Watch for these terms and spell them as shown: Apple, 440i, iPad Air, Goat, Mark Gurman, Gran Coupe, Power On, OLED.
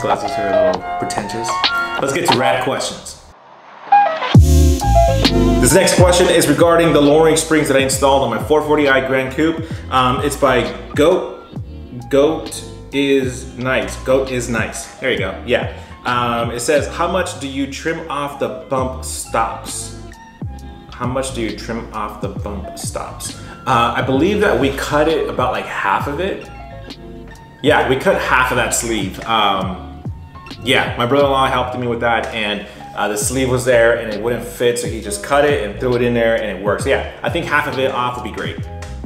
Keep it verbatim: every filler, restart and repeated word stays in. glasses are a little pretentious. Let's get to rad questions. This next question is regarding the lowering springs that I installed on my four forty i Grand Coupe. Um, it's by Goat. Goat is nice. Goat is nice. There you go. Yeah. Um, it says, how much do you trim off the bump stops? How much do you trim off the bump stops? Uh, I believe that we cut it about like half of it. Yeah, we cut half of that sleeve. Um, yeah, my brother-in-law helped me with that, and uh, the sleeve was there and it wouldn't fit, so he just cut it and threw it in there and it works. So yeah, I think half of it off would be great.